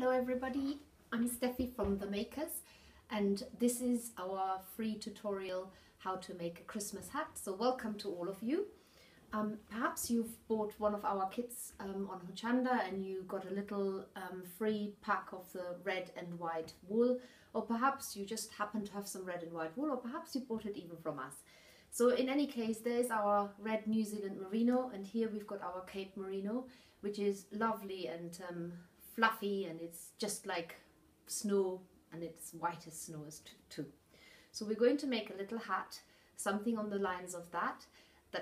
Hello everybody, I'm Steffi from The Makers and this is our free tutorial how to make a Christmas hat, so welcome to all of you. Perhaps you've bought one of our kits on Huchanda and you got a little free pack of the red and white wool, or perhaps you just happen to have some red and white wool, or perhaps you bought it even from us. So in any case, there's our red New Zealand merino, and here we've got our Cape merino, which is lovely and fluffy, and it's just like snow, and it's white as snow too. So we're going to make a little hat, something on the lines of that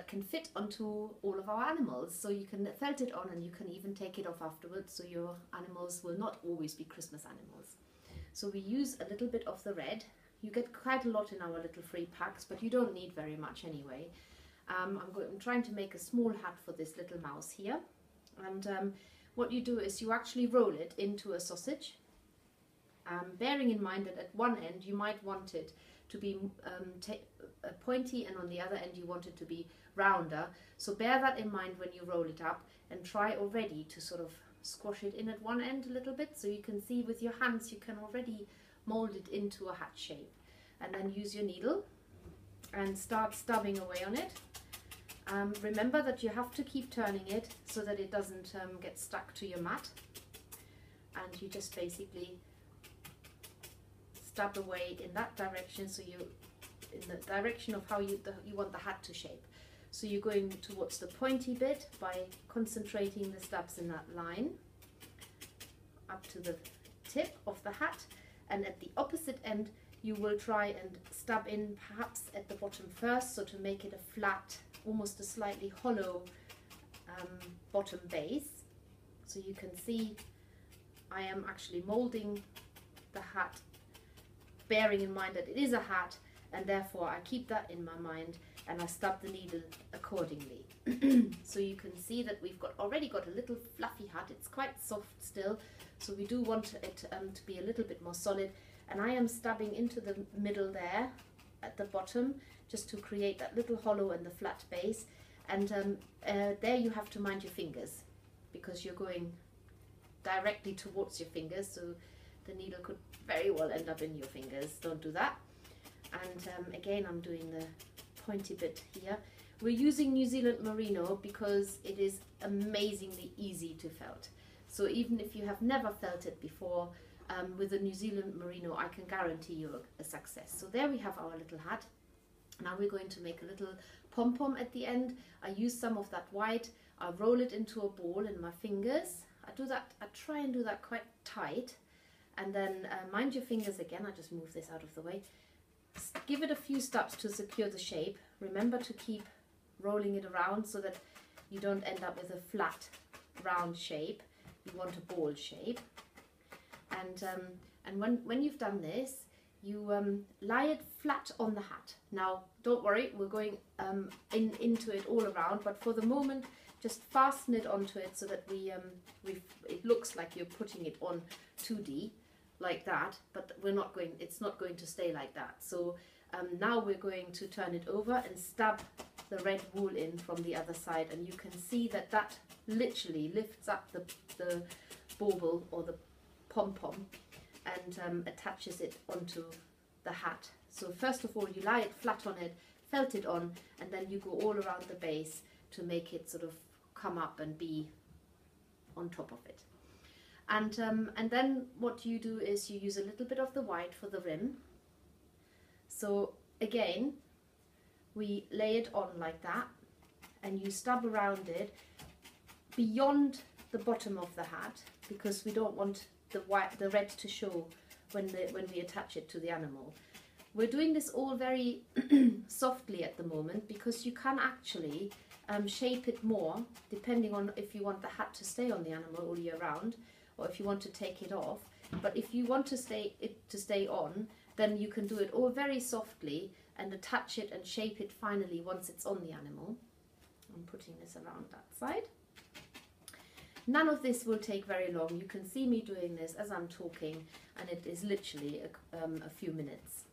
can fit onto all of our animals, so you can felt it on and you can even take it off afterwards, so your animals will not always be Christmas animals. So we use a little bit of the red. You get quite a lot in our little free packs, but you don't need very much anyway. I'm trying to make a small hat for this little mouse here, and what you do is you actually roll it into a sausage, bearing in mind that at one end you might want it to be pointy and on the other end you want it to be rounder. So bear that in mind when you roll it up, and try already to sort of squash it in at one end a little bit, so you can see with your hands you can already mold it into a hat shape. And then use your needle and start stubbing away on it. Remember that you have to keep turning it so that it doesn't get stuck to your mat, and you just basically stub away in that direction, so you in the direction of how you want the hat to shape. So you're going towards the pointy bit by concentrating the stubs in that line up to the tip of the hat, and at the opposite end you will try and stub in perhaps at the bottom first, so to make it a flat, almost a slightly hollow bottom base. So you can see I am actually molding the hat, bearing in mind that it is a hat, and therefore I keep that in my mind and I stub the needle accordingly. So you can see that we've already got a little fluffy hat. It's quite soft still, so we do want it to be a little bit more solid, and I am stubbing into the middle there at the bottom, just to create that little hollow and the flat base. And there you have to mind your fingers, because you're going directly towards your fingers, so the needle could very well end up in your fingers. Don't do that. And again, I'm doing the pointy bit here. We're using New Zealand merino because it is amazingly easy to felt. So even if you have never felt it before, with the New Zealand merino, I can guarantee you a success. So there we have our little hat. Now we're going to make a little pom-pom at the end. I use some of that white. I roll it into a ball in my fingers. I try and do that quite tight. And then mind your fingers again. I just move this out of the way. Give it a few stubs to secure the shape. Remember to keep rolling it around so that you don't end up with a flat, round shape. You want a ball shape. And when you've done this, you lie it flat on the hat. Now, don't worry, we're going into it all around, but for the moment, just fasten it onto it so that it looks like you're putting it on 2D, like that, but it's not going to stay like that. So now we're going to turn it over and stab the red wool in from the other side, and you can see that that literally lifts up the bauble or the pom-pom and attaches it onto the hat. So first of all, you lie it flat on it, felt it on, and then you go all around the base to make it sort of come up and be on top of it. And then what you do is you use a little bit of the white for the rim. So again, we lay it on like that, and you stub around it beyond the bottom of the hat, because we don't want the red to show when we attach it to the animal. We're doing this all very softly at the moment, because you can actually shape it more depending on if you want the hat to stay on the animal all year round, or if you want to take it off. But if you want it to stay on, then you can do it all very softly and attach it and shape it finally once it's on the animal. I'm putting this around that side. None of this will take very long. You can see me doing this as I'm talking, and it is literally a few minutes.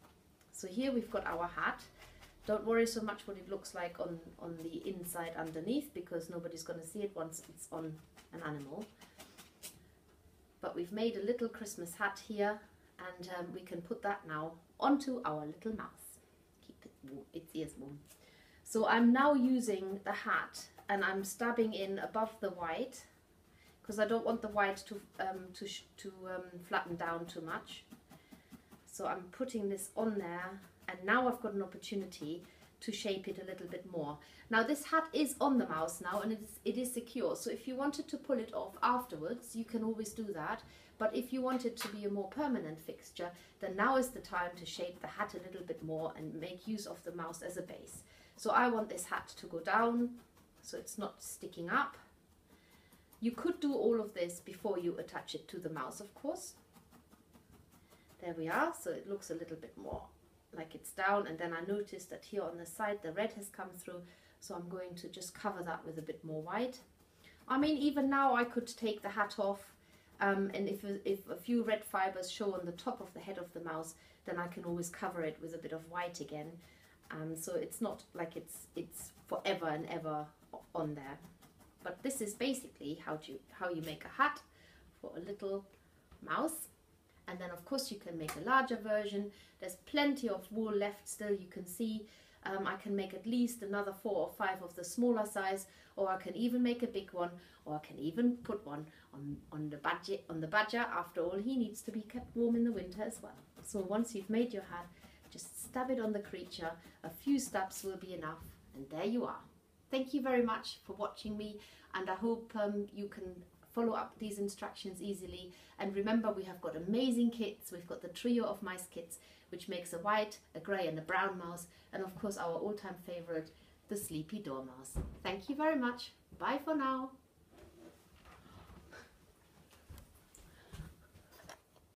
So here we've got our hat. Don't worry so much what it looks like on the inside underneath, because nobody's going to see it once it's on an animal. But we've made a little Christmas hat here, and we can put that now onto our little mouse. Keep it warm, its ears warm. So I'm now using the hat, and I'm stabbing in above the white, because I don't want the white to flatten down too much. So I'm putting this on there, and now I've got an opportunity to shape it a little bit more. Now this hat is on the mouse now, and it is secure, so if you wanted to pull it off afterwards, you can always do that. But if you want it to be a more permanent fixture, then now is the time to shape the hat a little bit more and make use of the mouse as a base. So I want this hat to go down, so it's not sticking up. You could do all of this before you attach it to the mouse, of course. There we are, so it looks a little bit more like it's down. And then I noticed that here on the side the red has come through, so I'm going to just cover that with a bit more white. I mean, even now I could take the hat off, and if a few red fibers show on the top of the head of the mouse, then I can always cover it with a bit of white again, so it's not like it's forever and ever on there. But this is basically how you make a hat for a little mouse. And then of course you can make a larger version. There's plenty of wool left still, you can see. I can make at least another 4 or 5 of the smaller size, or I can even make a big one, or I can even put one on the badger. After all, he needs to be kept warm in the winter as well. So once you've made your hat, just stab it on the creature. A few stabs will be enough, and there you are. Thank you very much for watching me, and I hope you can follow up these instructions easily. And remember, we have got amazing kits. We've got the trio of mice kits, which makes a white, a grey and a brown mouse, and of course our all-time favourite, the sleepy dormouse. Thank you very much. Bye for now.